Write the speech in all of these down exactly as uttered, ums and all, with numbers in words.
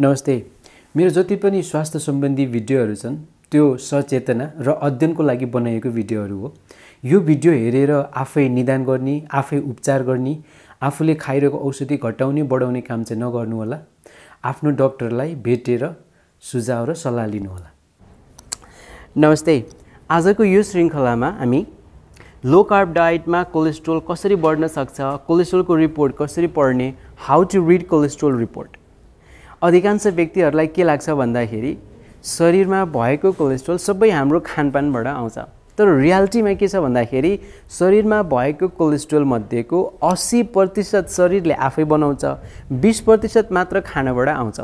नमस्ते। मेरो जति पनि स्वास्थ्य सम्बन्धी भिडियोहरू छन् त्यो सचेतना र अध्ययनको लागि बनाइएको भिडियोहरू हो। यो भिडियो हेरेर आफै निदान गर्ने, आफै उपचार गर्ने, आफूले खाइरहेको औषधि घटाउने बढाउने काम चाहिँ नगर्नु होला। आफ्नो डाक्टरलाई भेटेर सुझाव र सल्लाह लिनु होला। नमस्ते। आजको यो श्रृंखलामा हामी लो कार्ब डाएटमा कोलेस्ट्रोल कसरी बढ्न सक्छ, कोलेस्ट्रोलको रिपोर्ट कसरी पढ्ने, how to read cholesterol report. अधिकांश व्यक्तिहरुलाई के लाग्छ भन्दाखेरि शरीरमा भएको कोलेस्ट्रोल सबै हाम्रो खानपानबाट आउँछ, तर रियालिटीमा के छ भन्दाखेरि शरीरमा भएको कोलेस्ट्रोल मध्येको अस्सी प्रतिशत शरीरले आफै बनाउँछ, बीस प्रतिशत मात्र खानाबाट आउँछ।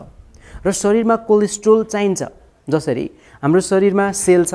र शरीरमा कोलेस्ट्रोल चाहिन्छ। जसरी हाम्रो शरीरमा सेल छ,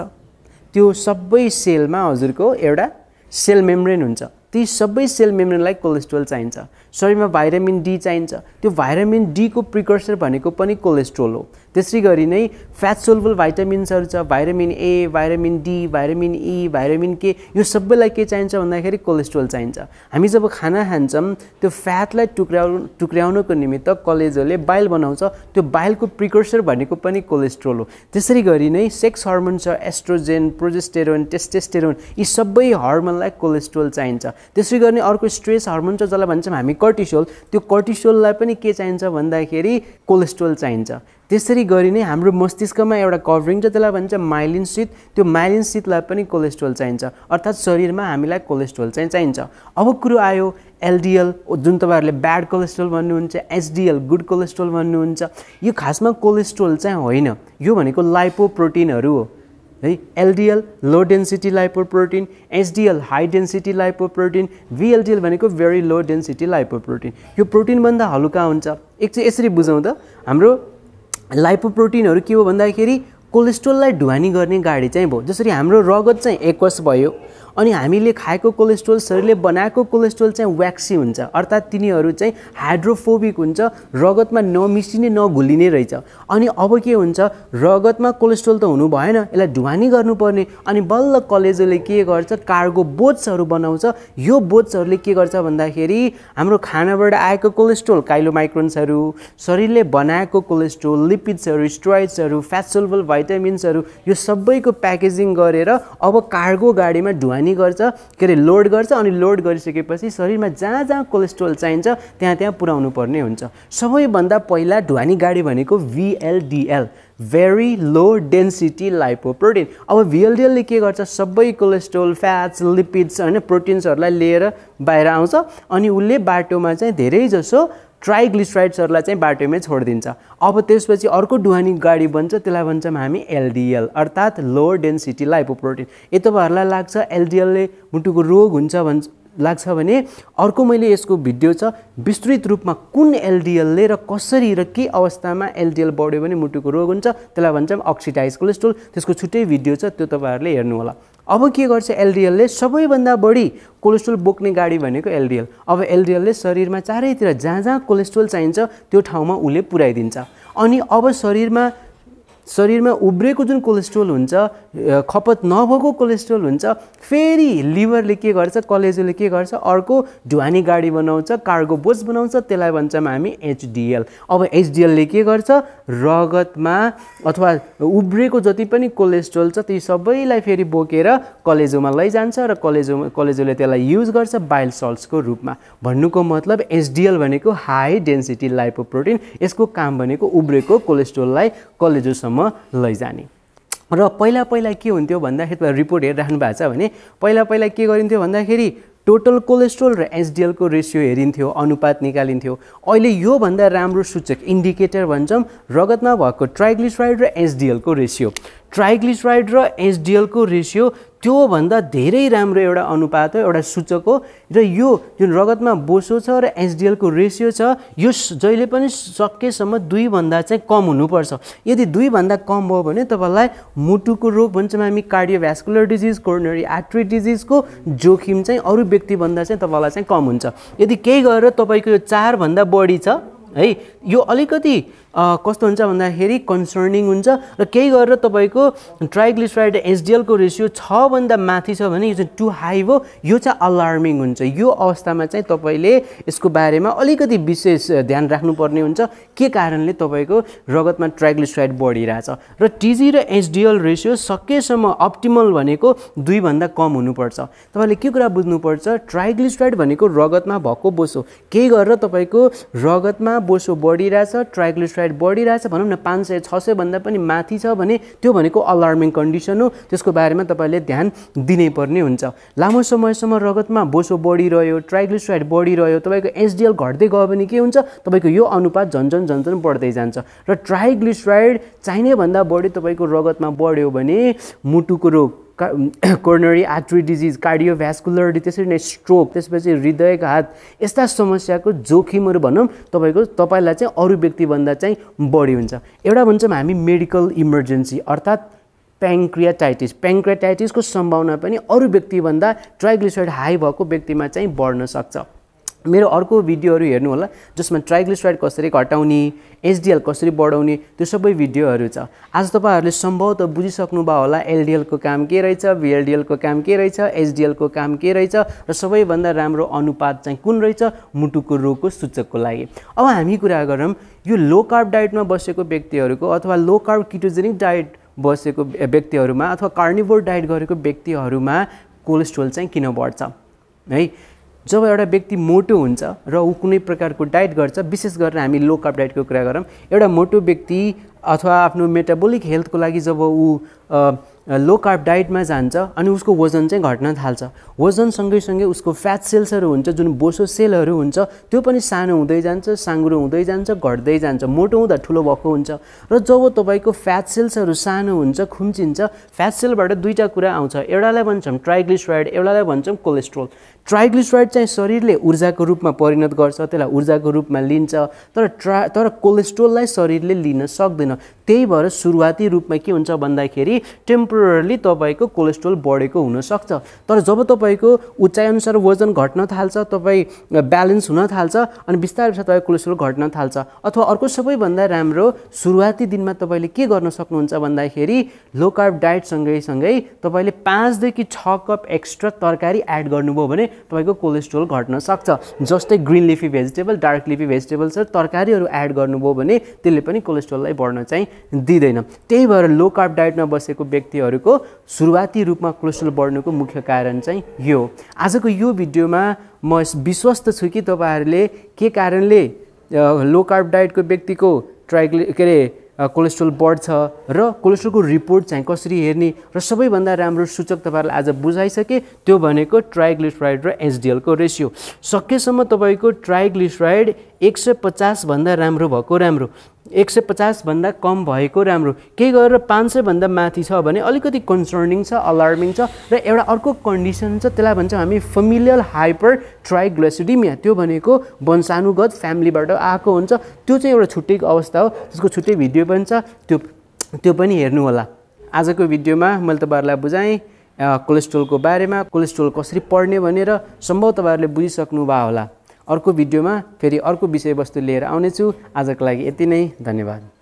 त्यो सबै सेलमा हजुरको एउटा सेल मेम्ब्रेन हुन्छ, ती सबै सेल मेम्ब्रेनलाई कोलेस्ट्रोल चाहिन्छ। शरीरमा भाइटामिन डी चाहिन्छ, त्यो भाइटामिन डी को प्रिकर्सर भनेको पनि कोलेस्ट्रोल हो। त्यसै गरी नै फ्याट सोल्युबल भाइटामिन्सहरु छ, vitamin A, vitamin D, vitamin E, vitamin K, यो सबैलाई के चाहिन्छ भन्दाखेरि कोलेस्ट्रोल चाहिन्छ। हामी जब खाना खान्छौं त्यो फ्याटलाई टुक्राउनु टुक्राउनुको निमित्त कोलेजोले बाइल बनाउँछ, त्यो बाइलको प्रिकर्सर भनेको पनि कोलेस्ट्रोल हो। त्यसै गरी नै सेक्स हर्मोन छ, एस्ट्रोजन, प्रोजेस्टेरोन, टेस्टोस्टेरोन, यी सबै हर्मोनलाई कोलेस्ट्रोल चाहिन्छ। त्यसै गरी अर्को स्ट्रेस हर्मोन छ जसलाई भन्छौं हामी कर्टिसोल, त्यो कर्टिसोललाई पनि के चाहिन्छ भन्दाखेरि कोलेस्ट्रोल चाहिन्छ। त्यसरी गरी नै हाम्रो मस्तिष्कमा एउटा कभरिङ छ जसलाई भन्छ माइलिन सित, त्यो माइलिन सितलाई पनि कोलेस्ट्रोल चाहिन्छ। अर्थात शरीरमा हामीलाई कोलेस्ट्रोल चाहिँ चाहिन्छ। अब कुरो आयो एलडीएल, जुन तपाईहरुले ब्याड कोलेस्ट्रोल भन्नुहुन्छ, एचडीएल गुड कोलेस्ट्रोल भन्नुहुन्छ। यो खासमा कोलेस्ट्रोल चाहिँ होइन, यो भनेको लाइपोप्रोटिनहरु हो है। LDL low density lipoprotein, HDL high density lipoprotein, VLDL भनेको भेरी लो डेन्सिटी लाइपोप्रोटीन। यो प्रोटीन भन्दा हलुका हुन्छ। एक चाहिँ यसरी बुझाउँदा हाम्रो लाइपोप्रोटीनहरु के हो भन्दाखेरि कोलेस्ट्रोललाई ढुवानी गर्ने गाडी चाहिँ भयो। जसरी हाम्रो रगत चाहिँ एक्वस भयो अनि हामीले खाएको कोलेस्ट्रोल, शरीरले बनाएको कोलेस्ट्रोल चाहिँ व्याक्सी हुन्छ, अर्थात तिनीहरू चाहिँ हाइड्रोफोबिक हुन्छ, रगतमा नमिसिने नघुलिने रहेछ। अनि अब के हुन्छ, रगतमा कोलेस्ट्रोल त हुनु भएन, यसलाई ढुवानी गर्नुपर्ने। अनि बल्ल कलेजोले के गर्छ, कार्गो बोट्सहरू बनाउँछ। यो बोट्सहरूले के गर्छ भन्दाखेरि हाम्रो खानाबाट आएको कोलेस्ट्रोल, काइलोमाइक्रोन्सहरू, शरीरले बनाएको कोलेस्ट्रोल, लिपिड्सहरू, स्टेरॉइड्सहरू, फ्याट सोल्युबल भाइटामिन्सहरू, यो सबैको प्याकेजिङ गरेर अब कार्गो गाडीमा ढुवानी गर्छ, के अरे लोड गर्छ। अनि लोड गरिसकेपछि शरीरमा जहाँ जहाँ कोलेस्ट्रोल चाहिन्छ त्यहाँ त्यहाँ पुर्याउनु पर्ने हुन्छ। सबैभन्दा पहिला ढुवानी गाडी भनेको VLDL, very low density lipoprotein. अब भीएलडीएलले के गर्छ, सबै कोलेस्ट्रोल, फ्याट्स, लिपिड्स होइन प्रोटिन्सहरूलाई लिएर बाहिर आउँछ। अनि उसले बाटोमा चाहिँ धेरैजसो ट्राइग्लिसराइड्सहरुलाई चाहिँ बाटोमै छोडिदिन्छ। अब त्यसपछि अर्को ढुवानी गाडी बन्छ, त्यसलाई भन्छौँ हामी एलडीएल, अर्थात लो डेन्सिटी लाइपोप्रोटीन। यदि तपाईहरुलाई लाग्छ एलडीएल ले मुटुको रोग हुन्छ भन्छ लाग्छ भने अर्को मैले यसको भिडियो छ विस्तृत रूपमा कुन एलडीएल ले र कसरी र के अवस्थामा एलडीएल बढ्यो भने मुटुको रोग हुन्छ, त्यसलाई भन्छौँ अक्सिडाइज कोलेस्ट्रोल। त्यसको छुट्टै भिडियो छ, त्यो तपाईहरुले हेर्नु होला। अब के गर्छ एलडीएल ले, सबैभन्दा बढी कोलेस्ट्रोल बोक्ने गाडी भनेको एलडीएल। अब एलडीएल ले शरीरमा चारैतिर जहाँ जहाँ कोलेस्ट्रोल चाहिन्छ त्यो ठाउँमा उले पुर्याइदिन्छ। अनि अब शरीरमा शरीरमा उब्रेको जुन कोलेस्ट्रोल हुन्छ, खपत नभएको कोलेस्ट्रोल हुन्छ, फेरि लिभरले के गर्छ, कलेजोले के गर्छ, अर्को ढुवानी गाडी बनाउँछ, कार्गो बोट्स बनाउँछ, त्यसलाई भन्छौँ हामी एचडीएल। अब एचडीएलले के गर्छ, रगतमा अथवा उब्रेको जति पनि कोलेस्ट्रोल छ ती सबैलाई फेरि बोकेर कलेजोमा लैजान्छ र कलेजोमा कलेजोले त्यसलाई युज गर्छ बाइल सल्ट्सको रूपमा। भन्नुको मतलब एचडीएल भनेको हाई डेन्सिटी लाइपोप्रोटीन, यसको काम भनेको उब्रेको कोलेस्ट्रोललाई कलेजोसम्म लैजाने। र पहिला पहिला के हुन्थ्यो भन्दाखेरि रिपोर्ट हेरिराख्नु भएको छ भने पहिला पहिला के गरिन्थ्यो भन्दाखेरि टोटल कोलेस्ट्रोल र एचडीएल को रेशियो हेरिन्थ्यो, अनुपात निकालिन्थ्यो। अहिले यो भन्दा राम्रो सूचक इन्डिकेटर भन्छौँ रगतमा भएको ट्राइग्लिसराइड र एचडीएल को रेशियो। ट्राइग्लिसराइड र एचडीएल को रेशियो त्यो भन्दा धेरै राम्रो एउटा अनुपात हो, एउटा सूचक हो। र यो जुन रगतमा बोसो छ र एचडीएल को रेशियो छ यो जहिले पनि सकेसम्म दुई भन्दा चाहिँ कम हुनुपर्छ। यदि दुई भन्दा कम भयो भने तपाईलाई मुटुको रोग भन्छौँ हामी, कार्डियोभ्यास्कुलर डिजिज, कोरोनरी आर्टरी डिजिजको जोखिम चाहिँ अरू व्यक्तिभन्दा चाहिँ तपाईँलाई चाहिँ कम हुन्छ। यदि केही गरेर तपाईँको यो चार भन्दा बढी छ हाई यो अलिकति कस्तो हुन्छ भन्दाखेरि कन्सर्निङ हुन्छ र केही गरेर तपाईको ट्राइग्लिसराइड एचडीएल को रेशियो छ भन्दा माथि छ भने यो चाहिँ टु हाई हो, यो चाहिँ अलार्मिङ हुन्छ। यो अवस्थामा चाहिँ तपाईले यसको बारेमा अलिकति विशेष ध्यान राख्नुपर्ने हुन्छ के कारणले तपाईको रगतमा ट्राइग्लिसराइड बढिरहेछ। र टीजी र एचडीएल रेशियो सकेसम्म अप्टिमल भनेको दुई भन्दा कम हुनुपर्छ। तपाईले के कुरा बुझ्नुपर्छ, ट्राइग्लिसराइड भनेको रगतमा भएको बोसो, केही गरेर तपाईको रगतमा बोसो बढिरहेछ, ट्राइग्लिसराइड बढिरहेछ भनौँ न पाँच सय छ सय भन्दा पनि माथि छ भने त्यो भनेको अलार्मिङ कन्डिसन हो। त्यसको बारेमा तपाईले ध्यान दिनैपर्ने हुन्छ। लामो समयसम्म रगतमा बोसो बढिरह्यो, ट्राइग्लिसराइड बढिरह्यो, तपाईँको एचडीएल घट्दै गयो भने के हुन्छ, तपाईँको यो अनुपात झन्झन झन्झन बढ्दै जान्छ। र ट्राइग्लिसराइड चाहिने भन्दा बढी तपाईँको रगतमा बढ्यो भने मुटुको रोग, कोरोनरी आर्टरी डिजिज, कार्डियोभ्यास्कुलर, त्यसरी नै स्ट्रोक, त्यसपछि हृदयघात, यस्ता समस्याको जोखिमहरु भनौं तपाईको तपाईलाई चाहिँ अरु व्यक्तिभन्दा चाहिँ बढी हुन्छ। एउटा भन्छौँ हामी मेडिकल इमर्जेन्सी अर्थात् पैंक्रियाटाइटिस, पैंक्रियाटाइटिसको सम्भावना पनि अरु व्यक्तिभन्दा ट्राइग्लिसराइड हाई भएको व्यक्तिमा चाहिँ बढ्न सक्छ। मेरो अर्को भिडियोहरु हेर्नु होला जसमा ट्राइग्लिसराइड कसरी घटाउने, एचडीएल कसरी बढाउने, त्यो सबै भिडियोहरु छ। आज तपाईहरुले सम्भवत बुझिसक्नुभयो होला एलडीएल को काम के रहेछ, भीएलडीएल को काम के रहेछ, एचडीएल को काम के रहेछ र सबैभन्दा राम्रो अनुपात चाहिँ कुन रहेछ मुटुको रोगको सूचकको लागि। अब हामी कुरा गरौँ यो लो कार्ब डाएटमा बसेको व्यक्तिहरुको अथवा लो कार्ब किटोजेनिक डाएट बसेको व्यक्तिहरुमा अथवा कार्निभोर डाएट गरेको व्यक्तिहरुमा कोलेस्ट्रोल चाहिँ किन बढ्छ है। जब एउटा व्यक्ति मोटो हुन्छ र उ कुनै प्रकारको डाएट गर्छ, विशेष गरेर हामी लो कार्ब डाएटको कुरा गरौँ, एउटा मोटो व्यक्ति अथवा आफ्नो मेटाबोलिक हेल्थको लागि जब ऊ लो कार्ब डाएटमा जान्छ अनि उसको वजन चाहिँ घट्न थाल्छ। वजन सँगैसँगै उसको फ्याट सेल्सहरू हुन्छ, जुन बोसो सेलहरू हुन्छ त्यो पनि सानो हुँदै जान्छ, साङ्ग्रो हुँदै जान्छ, घट्दै जान्छ। मोटो हुँदा ठुलो भएको हुन्छ र जब तपाईको फ्याट सेल्सहरू सानो हुन्छ, खुम्चिन्छ, फ्याट सेलबाट दुईटा कुरा आउँछ, एउटालाई भन्छौँ ट्राइग्लिसराइड, एउटालाई भन्छौँ कोलेस्ट्रोल। ट्राइग्लिसराइड चाहिँ शरीरले ऊर्जाको रूपमा परिणत गर्छ, त्यसलाई ऊर्जाको रूपमा लिन्छ, तर ट्रा तर कोलेस्ट्रोललाई शरीरले लिन सक्दैन। त्यही भएर सुरुवाती रूपमा के हुन्छ भन्दाखेरि टेम्पररली तपाईको कोलेस्ट्रोल बढेको हुनसक्छ, तर जब तपाईको उचाइअनुसार वजन घट्न थाल्छ, तपाईँ ब्यालेन्स हुन थाल्छ अनि बिस्तारै बिस्तारै कोलेस्ट्रोल घट्न थाल्छ। अथवा अर्को सबैभन्दा राम्रो सुरुवाती दिनमा तपाईँले के गर्न सक्नुहुन्छ भन्दाखेरि लो कार्ब डाएट सँगैसँगै तपाईँले पाँचदेखि छ कप एक्स्ट्रा तरकारी एड गर्नुभयो भने तपाईको कोलेस्ट्रोल घट्न सक्छ। जस्तै green leafy vegetable, dark leafy vegetables र तरकारीहरू एड गर्नुभयो भने त्यसले पनि कोलेस्ट्रोललाई बढ्न चाहिँ दिँदैन। त्यही भएर लो कार्ब डाएटमा बसेको व्यक्तिहरूको सुरुवाती रूपमा कोलेस्ट्रोल बढ्नुको मुख्य कारण चाहिँ यो। आजको यो भिडियोमा म विश्वस्त छु कि तपाईँहरूले के कारणले लो कार्ब डाएटको व्यक्तिको ट्राइग्लि के अरे कोलेस्ट्रोल बढ्छ र कोलेस्ट्रोलको रिपोर्ट चाहिँ कसरी हेर्ने र सबैभन्दा राम्रो सूचक तपाईहरुलाई आज बुझाइसके, त्यो भनेको ट्राइग्लिसराइड र एचडीएल को रेशियो। सकेसम्म तपाईको ट्राइग्लिसराइड एक सौ पचास भन्दा राम्रो भएको राम्रो, एक सौ पचास भन्दा कम भएको राम्रो, केही गरेर पाँच सय भन्दा माथि छ भने अलिकति कन्सर्निङ छ, अलार्मिङ छ। र एउटा अर्को कन्डिसन छ, त्यसलाई भन्छौँ हामी फेमिलियल हाइपर ट्राइग्लिसराइडिमिया, त्यो भनेको वंशानुगत फ्यामिलीबाट आएको हुन्छ, त्यो चाहिँ एउटा छुट्टै अवस्था हो, त्यसको छुट्टै भिडियो पनि छ, त्यो त्यो पनि हेर्नु होला। आजको भिडियोमा मैले तपाईँहरूलाई बुझाएँ कोलेस्ट्रोलको बारेमा, कोलेस्ट्रोल कसरी पढ्ने भनेर, सम्भव तपाईँहरूले बुझिसक्नुभयो होला। अर्को भिडियोमा फेरि अर्को विषयवस्तु लिएर आउनेछु। आजको लागि यति नै, धन्यवाद।